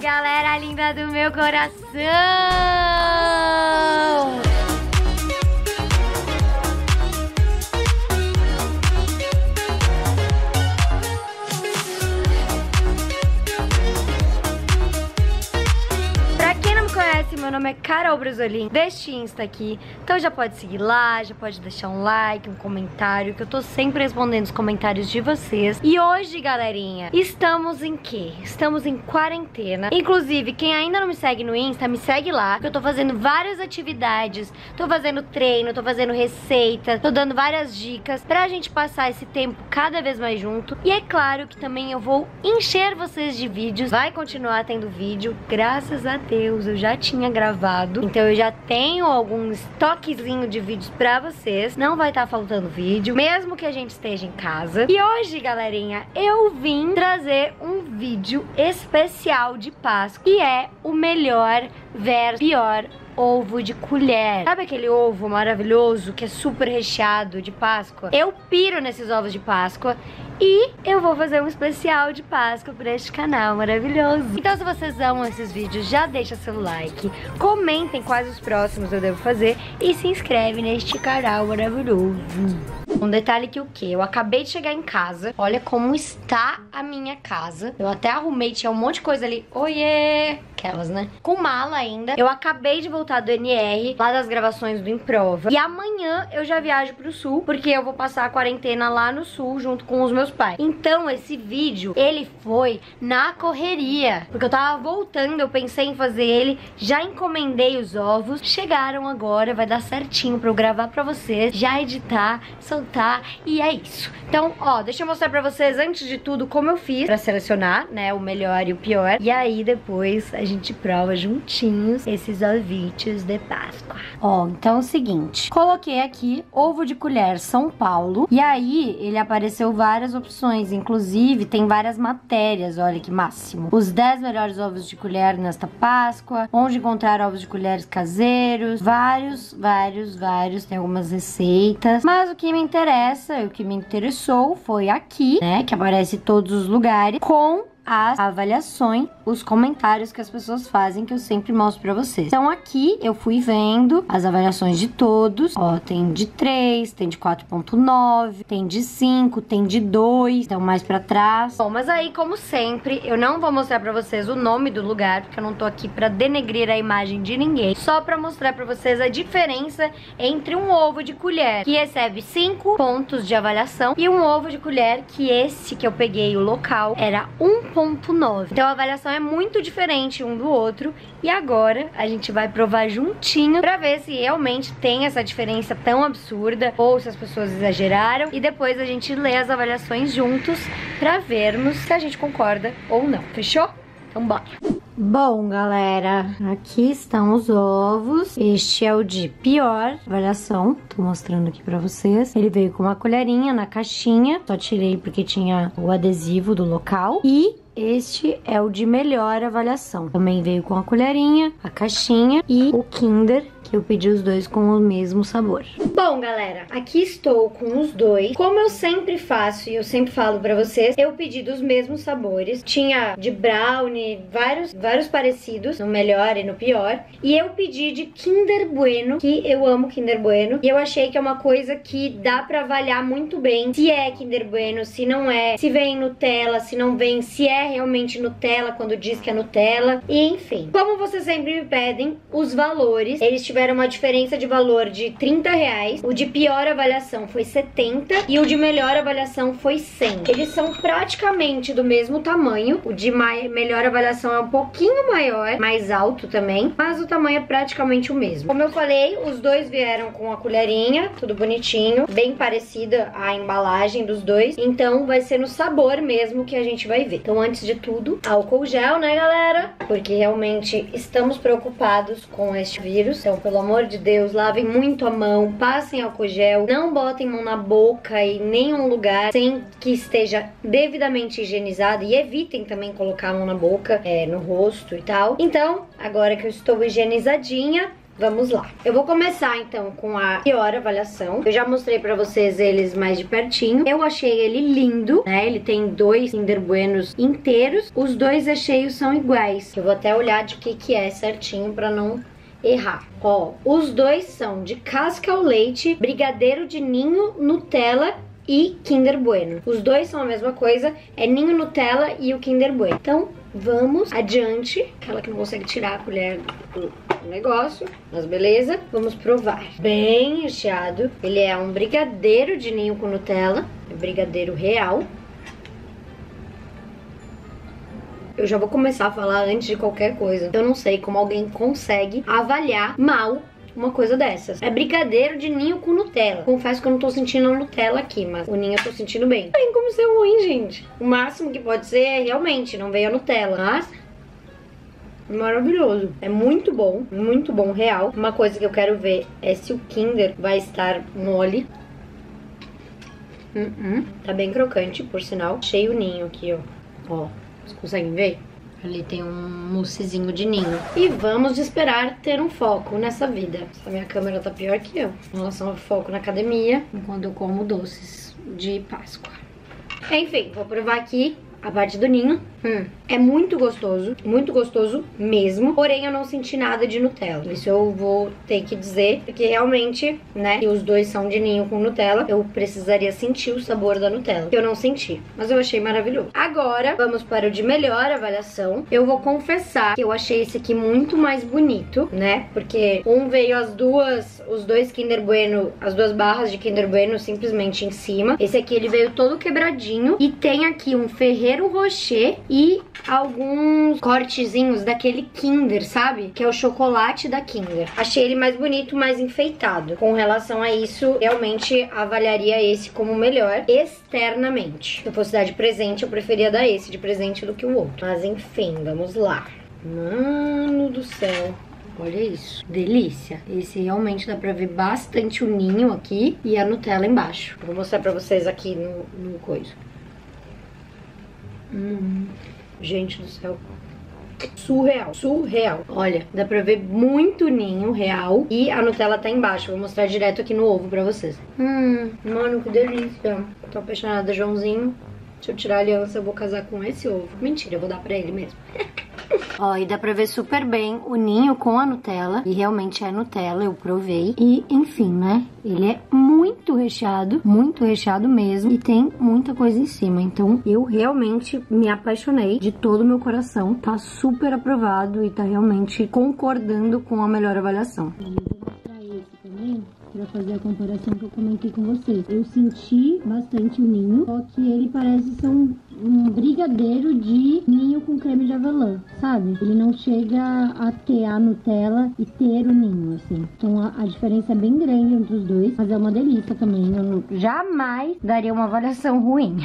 Fala, galera linda do meu coração! Pra quem não me conhece, meu nome é Carol Bresolin, deste Insta aqui. Então já pode seguir lá, já pode deixar um like, um comentário, que eu tô sempre respondendo os comentários de vocês. E hoje, galerinha, estamos em quê? Estamos em quarentena. Inclusive, quem ainda não me segue no Insta, me segue lá, que eu tô fazendo várias atividades. Tô fazendo treino, tô fazendo receita, tô dando várias dicas pra gente passar esse tempo cada vez mais junto. E é claro que também eu vou encher vocês de vídeos. Vai continuar tendo vídeo, graças a Deus. Eu já tinha gravado, então eu já tenho alguns toquezinho de vídeos pra vocês. Não vai estar faltando vídeo, mesmo que a gente esteja em casa. E hoje, galerinha, eu vim trazer um vídeo especial de Páscoa, que é o melhor versus pior ovo de colher. Sabe aquele ovo maravilhoso que é super recheado de Páscoa? Eu piro nesses ovos de Páscoa e eu vou fazer um especial de Páscoa pra este canal maravilhoso. Então, se vocês amam esses vídeos, já deixa seu like, comentem quais os próximos eu devo fazer e se inscreve neste canal maravilhoso. Um detalhe que o quê? Eu acabei de chegar em casa. Olha como está a minha casa. Eu até arrumei, tinha um monte de coisa ali. Oiê! Aquelas, né? Com mala ainda. Eu acabei de voltar do NR, lá das gravações do Improva. E amanhã eu já viajo pro sul, porque eu vou passar a quarentena lá no sul, junto com os meus pais. Então, esse vídeo, ele foi na correria, porque eu tava voltando, eu pensei em fazer ele. Já encomendei os ovos, chegaram agora, vai dar certinho pra eu gravar pra vocês, já editar, soltar, e é isso. Então, ó, deixa eu mostrar pra vocês, antes de tudo, como eu fiz pra selecionar, né, o melhor e o pior. E aí, depois, a gente prova juntinhos esses ovinhos de Páscoa. Ó, então é o seguinte, coloquei aqui ovo de colher São Paulo, e aí ele apareceu várias opções, inclusive tem várias matérias, olha que máximo. Os 10 melhores ovos de colher nesta Páscoa, onde encontrar ovos de colheres caseiros, vários, tem algumas receitas, mas o que me interessa, o que me interessou foi aqui, né, que aparece todos os lugares, com as avaliações, os comentários que as pessoas fazem, que eu sempre mostro pra vocês. Então aqui eu fui vendo as avaliações de todos. Ó, tem de 3, tem de 4.9, tem de 5, tem de 2, então mais pra trás. Bom, mas aí, como sempre, eu não vou mostrar pra vocês o nome do lugar, porque eu não tô aqui pra denegrir a imagem de ninguém, só pra mostrar pra vocês a diferença entre um ovo de colher, que recebe 5 pontos de avaliação, e um ovo de colher, que esse que eu peguei o local, era 1.9. Então a avaliação é muito diferente um do outro. E agora a gente vai provar juntinho pra ver se realmente tem essa diferença tão absurda ou se as pessoas exageraram. E depois a gente lê as avaliações juntos pra vermos se a gente concorda ou não. Fechou? Então bora! Bom, galera, aqui estão os ovos. Este é o de pior avaliação, tô mostrando aqui pra vocês. Ele veio com uma colherinha na caixinha, só tirei porque tinha o adesivo do local. E este é o de melhor avaliação, também veio com a colherinha, a caixinha e o Kinder, que eu pedi os dois com o mesmo sabor. Bom, galera, aqui estou com os dois. Como eu sempre faço e eu sempre falo pra vocês, eu pedi dos mesmos sabores. Tinha de brownie, vários parecidos, no melhor e no pior. E eu pedi de Kinder Bueno, que eu amo Kinder Bueno. E eu achei que é uma coisa que dá pra avaliar muito bem se é Kinder Bueno, se não é, se vem Nutella, se não vem, se é realmente Nutella quando diz que é Nutella. E enfim, como vocês sempre me pedem, os valores, eles tiveram uma diferença de valor de R$30. O de pior avaliação foi 70 e o de melhor avaliação foi 100. Eles são praticamente do mesmo tamanho. O de melhor avaliação é um pouquinho maior, mais alto também, mas o tamanho é praticamente o mesmo. Como eu falei, os dois vieram com a colherinha, tudo bonitinho, bem parecida a embalagem dos dois. Então vai ser no sabor mesmo que a gente vai ver. Então, antes de tudo, álcool gel, né, galera? Porque realmente estamos preocupados com este vírus. Então, pelo amor de Deus, lavem muito a mão, passem álcool gel, não botem mão na boca em nenhum lugar sem que esteja devidamente higienizado, e evitem também colocar a mão na boca, no rosto e tal. Então, agora que eu estou higienizadinha, Vamos lá. Eu vou começar então com a pior avaliação. Eu já mostrei pra vocês eles mais de pertinho. Eu achei ele lindo, né? Ele tem 2 Kinder Buenos inteiros. Os 2 recheios são iguais. Eu vou até olhar de que é certinho pra não errar. Ó, os 2 são de casca ao leite, brigadeiro de ninho, Nutella e Kinder Bueno. Os 2 são a mesma coisa, é ninho Nutella e o Kinder Bueno. Então, vamos adiante. Aquela que não consegue tirar a colher do negócio, mas beleza. Vamos provar. Bem recheado. Ele é um brigadeiro de ninho com Nutella, é brigadeiro real. Eu já vou começar a falar antes de qualquer coisa. Eu não sei como alguém consegue avaliar mal uma coisa dessas. É brigadeiro de ninho com Nutella. Confesso que eu não tô sentindo a Nutella aqui, mas o ninho eu tô sentindo bem. Não tem como ser ruim, gente. O máximo que pode ser é realmente não veio a Nutella, mas maravilhoso. É muito bom real. Uma coisa que eu quero ver é se o Kinder vai estar mole. Tá bem crocante, por sinal. Cheio o ninho aqui, ó. Ó, vocês conseguem ver? Ali tem um moussezinho de ninho. E vamos esperar ter um foco nessa vida. Essa minha câmera tá pior que eu em relação ao foco na academia, enquanto eu como doces de Páscoa. Enfim, vou provar aqui a parte do ninho. É muito gostoso mesmo. Porém, eu não senti nada de Nutella. Isso eu vou ter que dizer, porque realmente, né, que os 2 são de ninho com Nutella, eu precisaria sentir o sabor da Nutella, que eu não senti, mas eu achei maravilhoso. Agora, vamos para o de melhor avaliação. Eu vou confessar que eu achei esse aqui muito mais bonito, né, porque um veio os dois Kinder Bueno, as 2 barras de Kinder Bueno simplesmente em cima. Esse aqui, ele veio todo quebradinho e tem aqui um Ferrero Rocher e alguns cortezinhos daquele Kinder, sabe? Que é o chocolate da Kinder. Achei ele mais bonito, mais enfeitado. Com relação a isso, realmente avaliaria esse como melhor externamente. Se eu fosse dar de presente, eu preferia dar esse de presente do que o outro. Mas enfim, vamos lá. Mano do céu. Olha isso, delícia. Esse realmente dá pra ver bastante o ninho aqui e a Nutella embaixo. Vou mostrar pra vocês aqui no coisa. Gente do céu, surreal, surreal. Olha, dá pra ver muito ninho real e a Nutella tá embaixo. Vou mostrar direto aqui no ovo pra vocês. Mano, que delícia. Tô apaixonada, Joãozinho. Deixa eu tirar a aliança, eu vou casar com esse ovo. Mentira, eu vou dar pra ele mesmo. Ó, e dá pra ver super bem o ninho com a Nutella. E realmente é Nutella, eu provei. E, enfim, né? Ele é muito recheado mesmo. E tem muita coisa em cima. Então, eu realmente me apaixonei de todo o meu coração. Tá super aprovado e tá realmente concordando com a melhor avaliação. Pra fazer a comparação que eu comentei com vocês. Eu senti bastante o ninho, só que ele parece ser um brigadeiro de ninho com creme de avelã, sabe? Ele não chega a ter a Nutella e ter o ninho, assim. Então a diferença é bem grande entre os 2, mas é uma delícia também. Eu jamais daria uma avaliação ruim.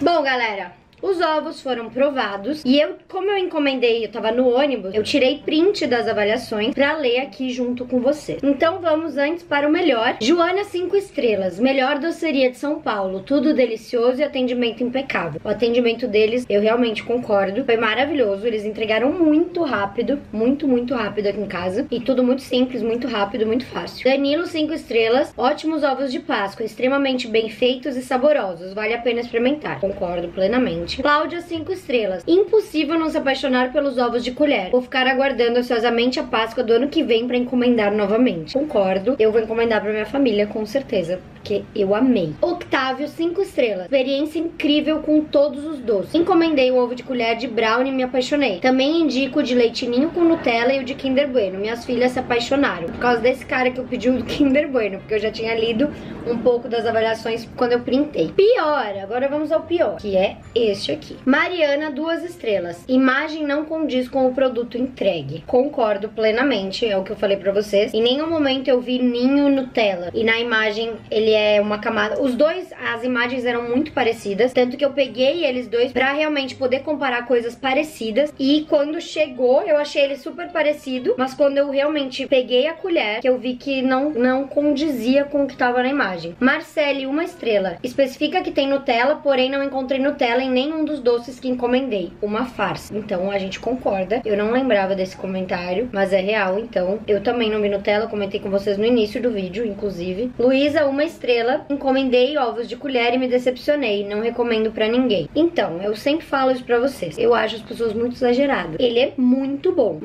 Bom, galera, os ovos foram provados e eu, como eu encomendei, eu tava no ônibus, eu tirei print das avaliações pra ler aqui junto com você. Então vamos antes para o melhor. Joana 5 estrelas, melhor doceria de São Paulo, tudo delicioso e atendimento impecável. O atendimento deles, eu realmente concordo, foi maravilhoso, eles entregaram muito rápido, muito rápido aqui em casa. E tudo muito simples, muito rápido, muito fácil. Danilo 5 estrelas, ótimos ovos de Páscoa, extremamente bem feitos e saborosos, vale a pena experimentar. Concordo plenamente. Cláudia 5 estrelas, impossível não se apaixonar pelos ovos de colher. Vou ficar aguardando ansiosamente a Páscoa do ano que vem pra encomendar novamente. Concordo, eu vou encomendar pra minha família com certeza, porque eu amei. Octávio 5 estrelas, experiência incrível com todos os doces. Encomendei o ovo de colher de brownie e me apaixonei. Também indico o de leite ninho com Nutella e o de Kinder Bueno. Minhas filhas se apaixonaram por causa desse cara que eu pedi o do Kinder Bueno, porque eu já tinha lido um pouco das avaliações quando eu printei. Pior, agora vamos ao pior, que é este aqui. Mariana 2 estrelas, imagem não condiz com o produto entregue. Concordo plenamente, é o que eu falei pra vocês. Em nenhum momento eu vi ninho Nutella e na imagem ele ele é uma camada... Os dois, as imagens eram muito parecidas, tanto que eu peguei eles dois pra realmente poder comparar coisas parecidas. E quando chegou, eu achei ele super parecido, mas quando eu realmente peguei a colher, que eu vi que não condizia com o que tava na imagem. Marcele, 1 estrela. Especifica que tem Nutella, porém não encontrei Nutella em nenhum dos doces que encomendei. Uma farsa. Então a gente concorda. Eu não lembrava desse comentário, mas é real, então. Eu também não vi Nutella, comentei com vocês no início do vídeo, inclusive. Luísa, 1 estrela. Encomendei ovos de colher e me decepcionei. Não recomendo pra ninguém. Então, eu sempre falo isso pra vocês. Eu acho as pessoas muito exageradas. Ele é muito bom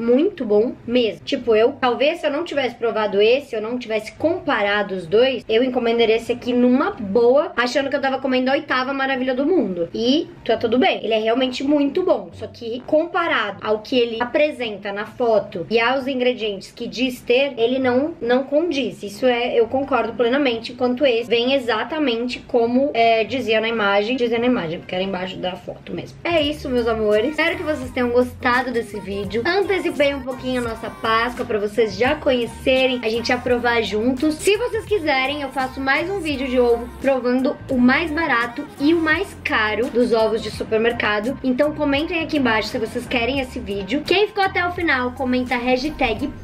mesmo. Tipo, eu, talvez se eu não tivesse provado esse, se eu não tivesse comparado os dois, eu encomendaria esse aqui numa boa, achando que eu tava comendo a 8ª maravilha do mundo. E tá tudo bem. Ele é realmente muito bom. Só que comparado ao que ele apresenta na foto e aos ingredientes que diz ter, ele não condiz. Isso é, eu concordo plenamente, enquanto esse vem exatamente como dizia na imagem. Dizia na imagem, porque era embaixo da foto mesmo. É isso, meus amores. Espero que vocês tenham gostado desse vídeo. Antecipei um pouquinho a nossa Páscoa pra vocês já conhecerem, a gente aprovar juntos. Se vocês quiserem, eu faço mais um vídeo de ovo provando o mais barato e o mais caro dos ovos de supermercado. Então comentem aqui embaixo se vocês querem esse vídeo. Quem ficou até o final, comenta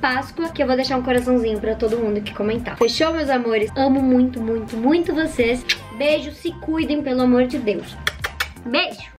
#Páscoa, que eu vou deixar um coraçãozinho pra todo mundo que comentar. Fechou, meus amores? Amo muito vocês. Beijo, se cuidem, pelo amor de Deus. Beijo!